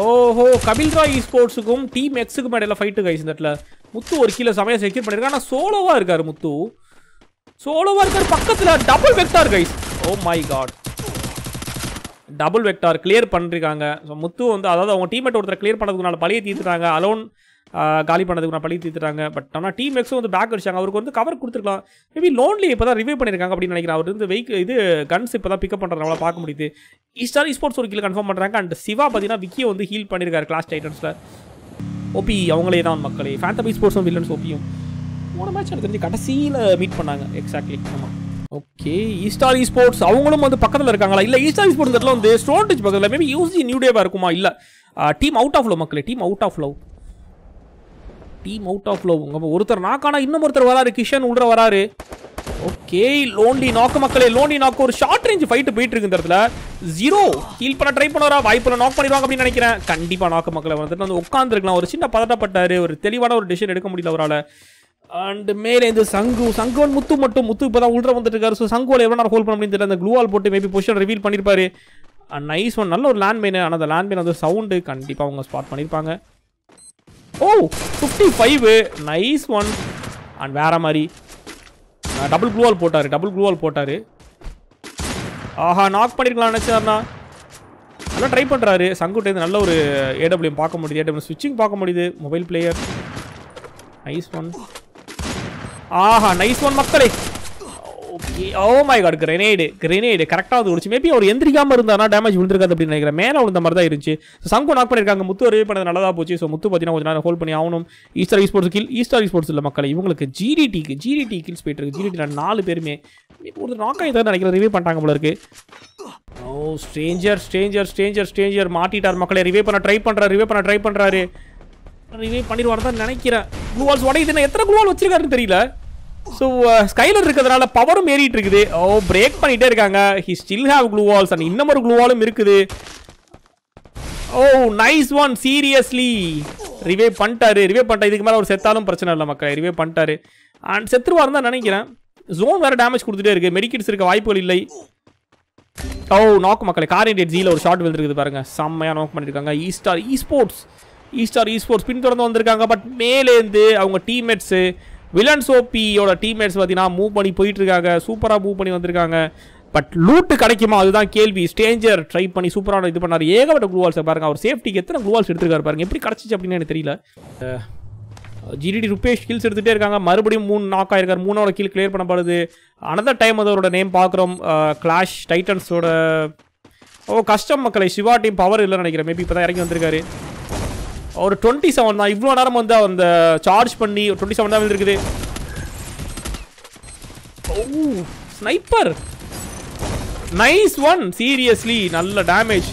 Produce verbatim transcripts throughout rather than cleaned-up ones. ஓஹோ கபில் ராய் ஸ்போர்ட்ஸ்க்கும் டீம் எக்ஸ்க்கும் இடையில ஃபைட் गाइस இந்த இடத்துல முத்து ஒரு கிலோ சமய செக்யூர் பண்ணிருக்கான் ஆனா சோலோவா இருக்காரு முத்து சோலோவா இருக்காரு பக்கத்துல double vector guys oh my god double vector clear பண்ணிருக்காங்க சோ முத்து வந்து அதாவது அவங்க டீம்மேட் ஒருத்தர கிளியர் பண்ணதுக்குனால பழிய தீத்துறாங்க அலோன் காலி பண்ணதுக்குனால பழிய தீத்துறாங்க பட் ஆனா டீம் எக்ஸ் வந்து பேக் அடிச்சாங்க அவருக்கு வந்து கவர் கொடுத்துறலாம் மேபி லோன்லி இப்போதான் ரிவைவ் பண்ணிருக்காங்க அப்படி நினைக்கிறேன் அவர் வந்து வெஹிக் இது கன்ஸ் இப்போதான் பிக்கப் பண்றறவங்கள பார்க்க முடியுது ஈஸ்டர் ஸ்போர்ட்ஸ் ஒரு கில் கன்ஃபார்ம் பண்றாங்க அண்ட் சிவா பாத்தீனா விக்கியை வந்து ஹீல் பண்ணிருக்காரு கிளாஸ் டைட்டன்ஸ்ல ஓபி அவங்களே தான் மக்களே ஃபேண்டமி ஸ்போர்ட்ஸும் வில்லன்ஸ் ஓபியும் மூணு மேட்ச் நடந்து கடைசில மீட் பண்ணாங்க எக்ஸாக்ட்லி ஆமா ஓகே ஈஸ்டர் ஸ்போர்ட்ஸ் அவங்களும் வந்து பக்கத்துல இருக்காங்களா இல்ல ஈஸ்டர் ஸ்போர்ட்ஸ் அதெல்லாம் வந்து ஸ்டோன்ட்ஜ் பக்கத்துல மேபி யூசி நியூ டேவா இருக்குமா இல்ல டீம் அவுட் ஆஃப் லவ் மக்களே team out of love team out of love ஒருத்தர் நாக்கானா இன்னும் ஒருத்தர் வராரு கிஷன் உள்ள வராரு ஓகே லோன்லி நாக் மக்களே லோன்லி நாக் ஒரு ஷார்ட் ரேஞ்ச் ஃபைட் போயிட்டு இருக்கு இந்த இடத்துல ஜீரோ ஹீல் பண்ண ட்ரை பண்ணுவாரா வாய்ப்புல நாக் பண்ணிடுவாங்க அப்படின்னு நினைக்கிறேன் கண்டிப்பா நாக் மக்களே வந்துட்டு வந்து உட்காந்துருக்கலாம் ஒரு சின்ன பதட்டப்பட்டாரு ஒரு தெளிவான ஒரு டிசிஷன் எடுக்க முடியல அவரால் அண்ட் மேலே இந்த சங்கு சங்குவன் முத்து மட்டும் முத்து இப்போ தான் உள்ள வந்துட்டு இருக்காரு ஸோ சங்குவால் எவ்வளோ நேரம் ஹோல்ட் பண்ண அப்படின்னு தெரியல அந்த க்ளூவால் போட்டு மேபி பொசிஷன் ரிவீல் பண்ணியிருப்பாரு அண்ட் நைஸ் ஒன் நல்ல ஒரு லேண்ட் மைன் ஆனால் அந்த லேண்ட் மைன் வந்து சவுண்டு கண்டிப்பாக அவங்க ஸ்பாட் பண்ணியிருப்பாங்க oh fifty five nice one and வேற மாதிரி டபுள் க்ளூவால் போட்டார் டபுள் க்ளூவால் போட்டார் ஆஹா நாக் பண்ணியிருக்கலாம் நினச்சாருண்ணா நல்லா ட்ரை பண்ணுறாரு சங்குட்டேருந்து நல்ல ஒரு ஏடபிள்யூ பார்க்க முடியுது ஏடபிள்யூ ஸ்விட்சிங் பார்க்க முடியுது மொபைல் பிளேயர் நைஸ் ஒன் ஆஹா நைஸ் ஒன் மக்களே okay oh my god grenade grenade கரெக்டாக வந்து ஒடிச்சு மேபி அவர் எந்திரிக்காமல் இருந்தானா டேமேஜ் விழுந்திருக்காது அப்படின்னு நினைக்கிறேன் மேலே விழுந்த மாதிரி தான் இருந்துச்சு ஸோ சங்கு நாக் பண்ணியிருக்காங்க முத்து ரிவே பண்ணது நல்லதா போச்சு ஸோ முத்து பார்த்தீங்கன்னா கொஞ்சம் நேரம் ஹோல்ட் பண்ணி ஆகணும் Easter sports kill Easter sports இல்லை மக்கள் இவங்களுக்கு ஜிடிடிக்கு ஜிடிடி கில்ஸ் போயிட்டு இருக்கு ஜிடிடியில் நாலு பேருமே ஒரு நாக்காக ஏதாவது நினைக்கிறேன் ரிவே பண்ணிட்டாங்க போல இருக்கு oh stranger stranger stranger stranger மாட்டிட்டார் மக்களை ரிவே பண்ண ட்ரை பண்ணுறாரு ரிவே பண்ண ட்ரை பண்ணுறாரு ரிவே பண்ணிடுவார் தான் நினைக்கிறேன் க்ளூ வால்ஸ் உடையுதுன்னா எத்தனை க்ளூ வால் வச்சிருக்காருன்னு தெரியல ஸோ ஸ்கைலர் இருக்கிறதுனால பவரும் ஏறிட்டு இருக்குது ஓ பிரேக் பண்ணிகிட்டே இருக்காங்க he still have gloo walls and இன்னும் ஒரு க்ளூ வாலும் இருக்குது ஓ நைஸ் ஒன் சீரியஸ்லி ரிவே பண்ணிட்டாரு ரிவே பண்ணிட்டா இதுக்கு மேலே அவர் செத்தாலும் பிரச்சனை இல்லை மக்கள் ரிவே பண்ணிட்டாரு அண்ட் செத்துருவார் தான் நினைக்கிறேன் ஜோன் வேறு டேமேஜ் கொடுத்துட்டே இருக்குது மெடிக்கிட்ஸ் இருக்க வாய்ப்புகள் இல்லை ஓ நாக் மக்களை காரின் ரேட் ஜீல ஒரு ஷார்ட் விழுந்துருக்குது பாருங்கள் செம்மையாக நாக் பண்ணியிருக்காங்க ஈஸ்டார் ஈ ஸ்போர்ட்ஸ் ஈஸ்டார் ஈ ஸ்போர்ட்ஸ் பின்தொடர்ந்து வந்திருக்காங்க பட் மேலேருந்து அவங்க டீம்மேட்ஸு வில்லன் சோப்பியோட டீம்மேட்ஸ் பார்த்தீங்கன்னா மூவ் பண்ணி போயிட்டுருக்காங்க சூப்பராக மூவ் பண்ணி வந்திருக்காங்க பட் லூட்டு கிடைக்குமா அதுதான் கேள்வி ஸ்ட்ரேஞ்சர் ட்ரை பண்ணி சூப்பரான இது பண்ணார் ஏகப்பட்ட க்ளூவால்ஸை பாருங்கள் அவர் சேஃப்டிக்கு எத்தனை க்ளூவால்ஸ் எடுத்துருக்காரு பாருங்கள் எப்படி கிடச்சிச்சு அப்படின்னு எனக்கு தெரியல ஜிடிடி ருப்பேஷ் கில்ஸ் எடுத்துகிட்டே இருக்காங்க மறுபடியும் மூணு நாக் ஆகிருக்கார் மூணோட கீழ் கிளியர் பண்ணப்படுது அனதர் டைம் வந்து அவரோட நேம் பார்க்குறோம் கிளாஷ் டைட்டன்ஸோட ஓ கஷ்டம் மக்களை சிவா டீம் பவர் இல்லைன்னு நினைக்கிறேன் மேபி இப்போ தான் இறங்கி வந்திருக்காரு ஒரு டுவெண்ட்டி செவன் தான் இவ்வளோ நேரம் வந்து அந்த சார்ஜ் பண்ணி ஒரு டுவெண்ட்டி செவன் தான் வந்துருக்குது ஓ ஸ்னைப்பர் நைஸ் ஒன் சீரியஸ்லி நல்ல டேமேஜ்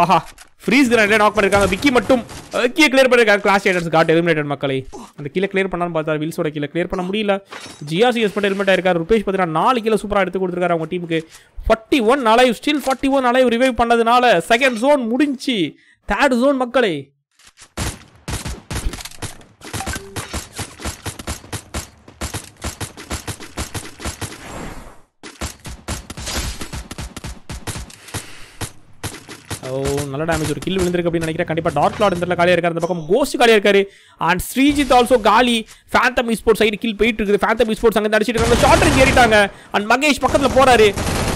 ஆஹா ஃப்ரீஸ் கிராண்டே நாக் பண்ணியிருக்காங்க விக்கி மட்டும் விக்கியை கிளியர் பண்ணியிருக்காங்க கிளாஸ் ரைடர்ஸ் காட் எலிமினேட்டட் மக்களை அந்த கீழே கிளியர் பண்ணான்னு பார்த்தா வில்ஸோட கீழே கிளியர் பண்ண முடியல ஜிஆர்சிஎஸ் பண்ணி எலிமினேட் ஆயிருக்காரு ருப்பேஷ் பார்த்தீங்கன்னா நாலு கீழே சூப்பராக எடுத்து கொடுத்துருக்காரு அவங்க டீமுக்கு forty one alive still forty one alive revive பண்ணதுனால செகண்ட் ஜோன் முடிஞ்சு தேர்ட் ஜோன் மக்களை ஓ நல்ல டேமேஜ் ஒரு கில் விழுந்திருக்கு அப்படின்னு நினைக்கிறேன் கண்டிப்பா டார்க் லார்ட் இந்த காலியா இருக்காரு அந்த பக்கம் கோஸ்ட் காலியா இருக்காரு அண்ட் ஸ்ரீஜித் ஆல்சோ காலி ஃபேண்டம் ஸ்போர்ட்ஸ் சைடு கில் போயிட்டு இருக்குது ஃபேண்டம் ஸ்போர்ட்ஸ் அங்கே அடிச்சிட்டு இருக்காங்க ஷார்ட் ரேஞ்ச் ஏறிட்டாங்க அண்ட் மகேஷ் பக்கத்துல போறாரு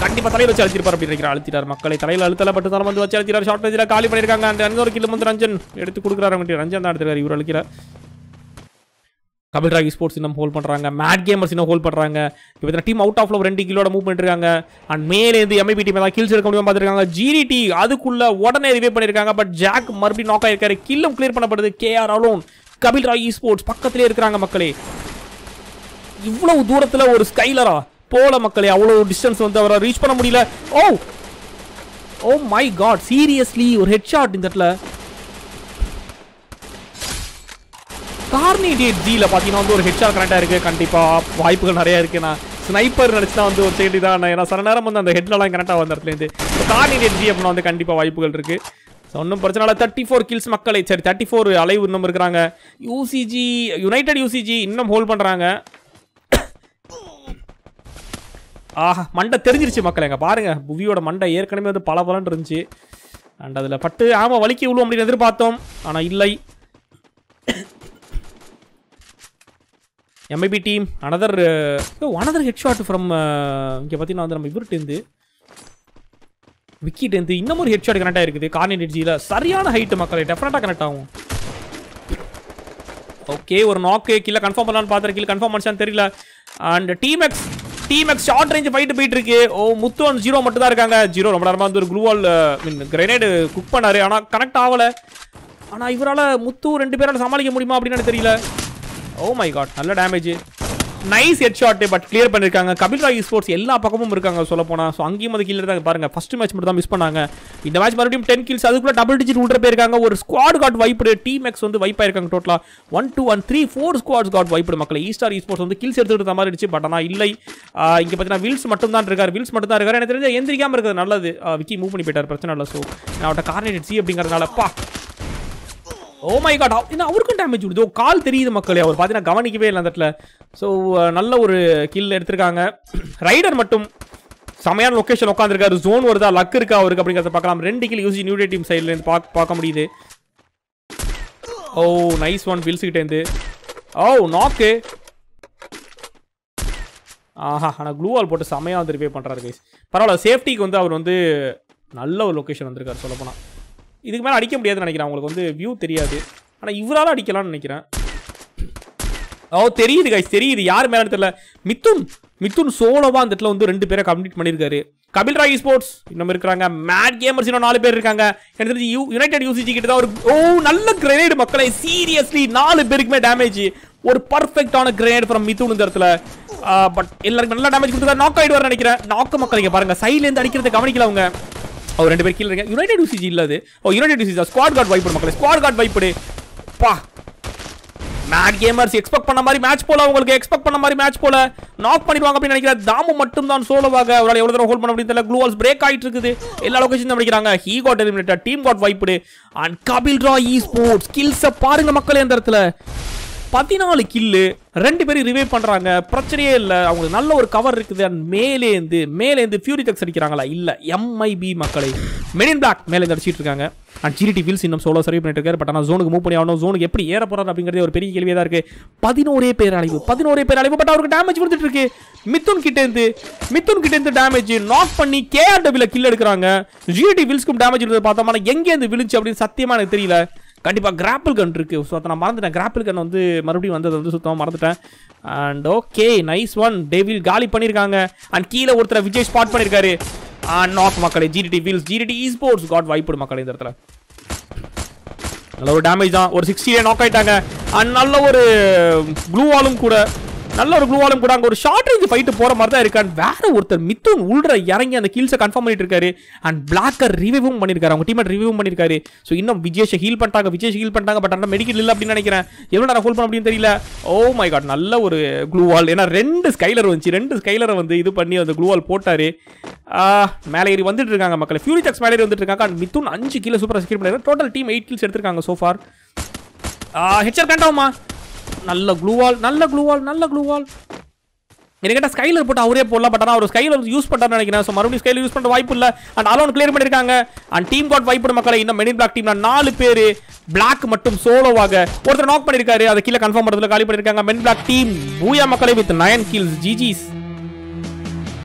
கண்டிப்பா தலையில வச்சு அழுத்திருப்பார் அப்படின்னு நினைக்கிறேன் அழுத்திட்டார் மக்களை தலையில அழுத்தல பட்டு தரம் வந்து வச்சு அழுத்திட்டார் ஷார்ட் ரேஞ்சில் காலி பண்ணியிருக்காங்க அண்ட் இன்னொரு கில் வந்து ரஞ்சன் எடுத்து கொடுக்குறாரு அவங்க ரஞ்சன் தான் எடுத்துருக்காரு இவர் அழுக்கிறார் கபில் ராய் ஸ்போர்ட்ஸ் இன்னும் ஹோல்ட் பண்ணுறாங்க மேட் கேமர்ஸ் இன்னும் ஹோல்ட் பண்ணுறாங்க இப்போ டீம் அவுட் ஆஃப் ரெண்டு கிலோட மூவ் பண்ணிருக்காங்க அண்ட் மேலே இருந்து எம்ஐபி டீம் தான் கில்ஸ் எடுக்க முடியாமல் பார்த்துருக்காங்க ஜிடிடி அதுக்குள்ள உடனே ரிவே பண்ணியிருக்காங்க பட் ஜாக் மறுபடியும் நாக் ஆயிருக்காரு கில்லும் கிளியர் பண்ணப்படுது KR alone Kapil Rai sports பக்கத்திலே இருக்கிறாங்க மக்களே இவ்வளவு தூரத்தில் ஒரு ஸ்கைலரா போல மக்களே அவ்வளோ டிஸ்டன்ஸ் வந்து அவரை ரீச் பண்ண முடியல oh oh my god seriously ஒரு ஹெட் ஷாட் இந்த இடத்துல கார்னிடேட் ஜியில் பார்த்தீங்கன்னா வந்து ஒரு ஹெட்ஷாட் கரெக்டாக இருக்குது கண்டிப்பாக வாய்ப்புகள் நிறையா இருக்குது நான் ஸ்னைப்பர் நினச்சினா வந்து ஒரு சைடு தான் ஏன்னா சில நேரம் வந்து அந்த ஹெட்லலாம் கரெக்டாக வந்த இடத்துலேருந்து கார்னிடேட் ஜி அப்படின்னா வந்து கண்டிப்பாக வாய்ப்புகள் இருக்குது ஸோ ஒன்றும் பிரச்சனை இல்லை தேர்ட்டி ஃபோர் கில்ஸ் மக்களை சரி தேர்ட்டி ஃபோர் அலைவ் இன்னும் இருக்கிறாங்க யூசிஜி யுனைடெட் யூசிஜி இன்னும் ஹோல்ட் பண்ணுறாங்க ஆஹா மண்டை தெரிஞ்சிருச்சு மக்கள் எங்கள் பாருங்கள் புவியோட மண்டை ஏற்கனவே வந்து பல பலன் இருந்துச்சு And that's the Patu Ama Valiki Ulum in the Patom, and I like M B team. Another uh, oh, one other headshot from Kapatina under my good in the Wiki. Then the number headshot can attack the Carnage Zilla Sariana height to Makara, Tafrata. Okay, we're knock, kill confirm on Pather, kill confirm on Santerilla and Team X. Team X short range fight beat irukku. Oh, Muthu on zero mattum da irukanga. Zero romba arama and glue wall grenade cook pannaru ana connect avala. Ana ivarala Muthu rendu perala samalika mudiyuma appadina enakku theriyala. Oh my god, nalla damage. Nice headshot but clear pannirukanga. Kabil Roy Esports ella pakkamum irukanga solla pona. So angiyum ad killer da parunga. First match mattum da miss pannanga. Indha match marudiyum ten kills adukkulla double digit ultra pay irukanga. Or squad got wiped. Team X vandu wipe irukanga total one two one three four squads got wiped makkale. E Star Esports vandu kills eduthukiradha maari iruchu but ana illai. இங்க பாத்தீங்கன்னா Wills மட்டும் தான் இருக்காரு Wills மட்டும் தான் இருக்காரு எனக்கு தெரிஞ்ச எந்திரிக்காம இருக்குது நல்லது விக்கி மூவ் பண்ணி போயிட்டாரு பிரச்சனை இல்ல சோ அவட்ட கார்னேட் சி அப்படிங்கறதுனால பா ஓ மை காட் என்ன அவருக்கு டேமேஜ் விடுதோ கால் தெரியுது மக்களே அவர் பாத்தீங்கன்னா கவனிக்கவே இல்ல அந்த இடத்துல சோ நல்ல ஒரு கில் எடுத்துட்டாங்க ரைடர் மட்டும் சமையான லொகேஷன் உட்கார்ந்திருக்காரு ஜோன் வருதா லக் இருக்கா அவருக்கு அப்படிங்கறத பார்க்கலாம் ரெண்டு kill UC new day team சைடுல இருந்து பார்க்க முடியுது ஓ நைஸ் ஒன் வில்ஸ் கிட்ட இருந்து ஓ நாக் ஆஹா انا க்ளூ வால் போட்டு சமையா வந்து ரிவே பண்றாரு गाइस பரவாயில்லை சேஃப்டிக்கு வந்து அவர் வந்து நல்ல ஒரு லொகேஷன் வந்திருக்காரு சொல்ல போனா இதுக்கு மேல அடிக்க முடியாதுன்னு நினைக்கிறேன் உங்களுக்கு வந்து வியூ தெரியாது ஆனா இவரால அடிக்கலாம்னு நினைக்கிறேன் ஓ தெரியுது गाइस தெரியுது யார் மேல தெரியல மிதுன் மிதுன் சோலோவா அந்த இடத்துல வந்து ரெண்டு பேரை கம்ப்ளீட் பண்ணிருக்காரு Kabil Roy Esports இன்னும் இருக்காங்க Mad Gamers இன்னும் நாலு பேர் இருக்காங்க எனக்கு தெரிஞ்சு யுனைட்டட் யூசிஜி கிட்ட தான் ஒரு ஓ நல்ல கிரேனேட் மக்களே சீரியஸ்லி நாலு பேருக்குமே டேமேஜ் ஒரு பெர்ஃபெக்ட்டான கிரேனேட் फ्रॉम மிதுன் இந்த இடத்துல பட் எல்லாரும் நல்ல டேமேஜ் கொடுத்தாரு நாக் ஆயிடுவார் நினைக்கிறேன் நாக் மக்களே பாருங்க சைடுல இருந்து அடிக்கிறத கவனிக்கலாம் அவங்க அவர் ரெண்டு பேர் கீழ இருக்காங்க யுனைட்டட் யூசிஜி இல்ல அது oh united UCG squad got wiped மக்களே ஸ்குவாட் காட் வைப்படு பா Mad Gamers expect பண்ண மாதிரி மேட்ச் போல உங்களுக்கு எக்ஸ்பெக்ட் பண்ண மாதிரி மேட்ச் போல நாக் பண்ணிடுவாங்க அப்படி நினைக்கிறேன் தாமு மட்டும் தான் சோலோவாக அவரால எவ்வளவு தூரம் ஹோல்ட் பண்ண முடியல க்ளூ வால்ஸ் பிரேக் ஆயிட்டு இருக்குது எல்லா லொகேஷன்ல அடிக்குறாங்க he got eliminated team got wiped and Kabil Roy Esports skills பாருங்க மக்களே அந்த இடத்துல பதினாலு கில் ரெண்டு பேரும் ரிவைவ் பண்றாங்க பிரச்சனையே இல்ல அவங்களுக்கு நல்ல ஒரு கவர் இருக்குது and மேலே இருந்து மேலே இருந்து ஃபியூரி டெக்ஸ் அடிக்குறாங்களா இல்ல M I B மக்களே Men in Black மேலே அடிச்சிட்டு இருக்காங்க and G T Wheels இன்னும் சோலோ சர்வை பண்ணிட்டு இருக்காரு பட் ஆனா ஜோனுக்கு மூவ் பண்ணி ஆவணும் ஜோனுக்கு எப்படி ஏற போறாரு அப்படிங்கறதே ஒரு பெரிய கேள்வியா தான் இருக்கு பதினொன்று பேர் அழிவு பதினொன்று பேர் அழிவு பட் அவருக்கு டேமேஜ் வந்துட்டு இருக்கு மிதுன் கிட்ட இருந்து மிதுன் கிட்ட இருந்து டேமேஜ் நாக் பண்ணி K R W ல கில் எடுக்குறாங்க G T Wheelsக்கும் டேமேஜ் இருந்து பார்த்தோம்னா எங்க இருந்து விழுஞ்சு அப்படினு சத்தியமா எனக்கு தெரியல கண்டிப்பா கிராப்பிள் கன் இருக்கு சோ அத நான் மறந்துட்டேன் கிராப்பிள் கன் வந்து மறுபடியும் வந்தது வந்து சுத்தமா மறந்துட்டேன் and okay nice one டேவில் காலி பண்ணிருக்காங்க and கீழ ஒருத்தர விஜய் ஸ்பாட் பண்ணிருக்காரு and knock மக்களே G T Wheels G T Esports got wiped மக்களே இந்த இடத்துல நல்ல ஒரு டேமேஜ் தான் ஒரு sixty knock ஆயிட்டாங்க and நல்ல ஒரு ப்ளூ வாலும் கூட நல்ல ஒரு ப்ளூ வாலும் கூட அங்க ஒரு ஷார்ட் ரேஞ்ச் ஃபைட் போற மாதிரி தான் இருக்கான் வேற ஒருத்தர் மிதுன் உல்ற இறங்கி அந்த கில்ஸை கன்ஃபார்ம் பண்ணிட்டு இருக்காரு அண்ட் பிளாக்கர் ரிவைவும் பண்ணிருக்காரு அவங்க டீமேட் ரிவைவும் பண்ணிருக்காரு சோ இன்னும் விஜேஷ் ஹீல் பண்ணிட்டாங்க விஜேஷ் ஹீல் பண்ணிட்டாங்க பட் அந்த மெடிக்கல் இல்ல அப்படி நினைக்கிறேன் எவ்வளவு நேரம் ஹோல் பண்ண அப்படினு தெரியல ஓ மை காட் நல்ல ஒரு க்ளூ வால் ஏனா ரெண்டு ஸ்கைலர் வந்துச்சு ரெண்டு ஸ்கைலரை வந்து இது பண்ணி அந்த க்ளூ வால் போட்டாரு மேலே ஏறி வந்துட்டு இருக்காங்க மக்களே ஃபியூரி டெக்ஸ் மேலே ஏறி வந்துட்டு இருக்காங்க அண்ட் மிதுன் அஞ்சு கிலோ சூப்பர் ஸ்கில் பண்ணிருக்காரு டோட்டல் டீம் எட்டு கில்ஸ் எடுத்துட்டாங்க so far ஹெச்சர் கண்டாமா நல்ல க்ளூ வால் நல்ல க்ளூ வால் நல்ல க்ளூ வால் எனக்கிட்ட ஸ்கைலர் போட்டு அவரே போடலாம் பட் ஆனால் அவர் ஸ்கைலர் யூஸ் பண்ணுறாருன்னு நினைக்கிறேன் ஸோ மறுபடியும் ஸ்கைலர் யூஸ் பண்ணுற வாய்ப்பு இல்லை அண்ட் அலோன் கிளியர் பண்ணியிருக்காங்க அண்ட் டீம் காட் வைப்போட மக்களை இன்னும் மெனின் பிளாக் டீம்ல நாலு பேர் பிளாக் மட்டும் சோலோவாக ஒருத்தர் நாக் பண்ணியிருக்காரு அதை கீழே கன்ஃபார்ம் பண்ணுறதுல காலி பண்ணியிருக்காங்க மென் பிளாக் டீம் பூயா மக்களை வித் நைன் கில்ஸ் ஜிஜிஸ்